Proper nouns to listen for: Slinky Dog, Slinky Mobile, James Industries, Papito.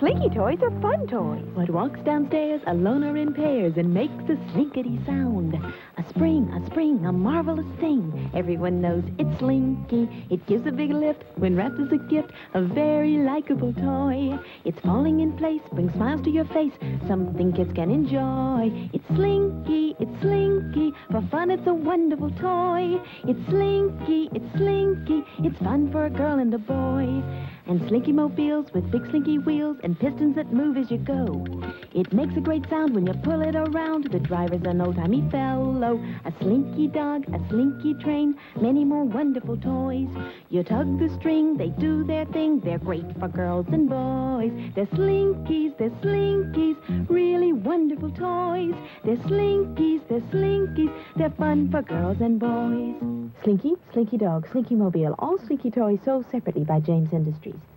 Slinky toys are fun toys. What walks downstairs alone or in pairs and makes a slinkity sound. A spring, a marvelous thing. Everyone knows it's Slinky. It gives a big lift when wrapped as a gift. A very likable toy. It's falling in place, brings smiles to your face. Something kids can enjoy. It's Slinky, for fun it's a wonderful toy. It's Slinky, it's fun for a girl and a boy. And Slinky Mobiles with big slinky wheels and pistons that move as you go. It makes a great sound when you pull it around. The driver's an old-timey fellow. A Slinky Dog, a Slinky Train, many more wonderful toys. You tug the string, they do their thing. They're great for girls and boys. They're Slinkies, really wonderful toys. They're Slinkies, they're fun for girls and boys. Slinky, Slinky Dog, Slinky Mobile, all Slinky toys sold separately by James Industries.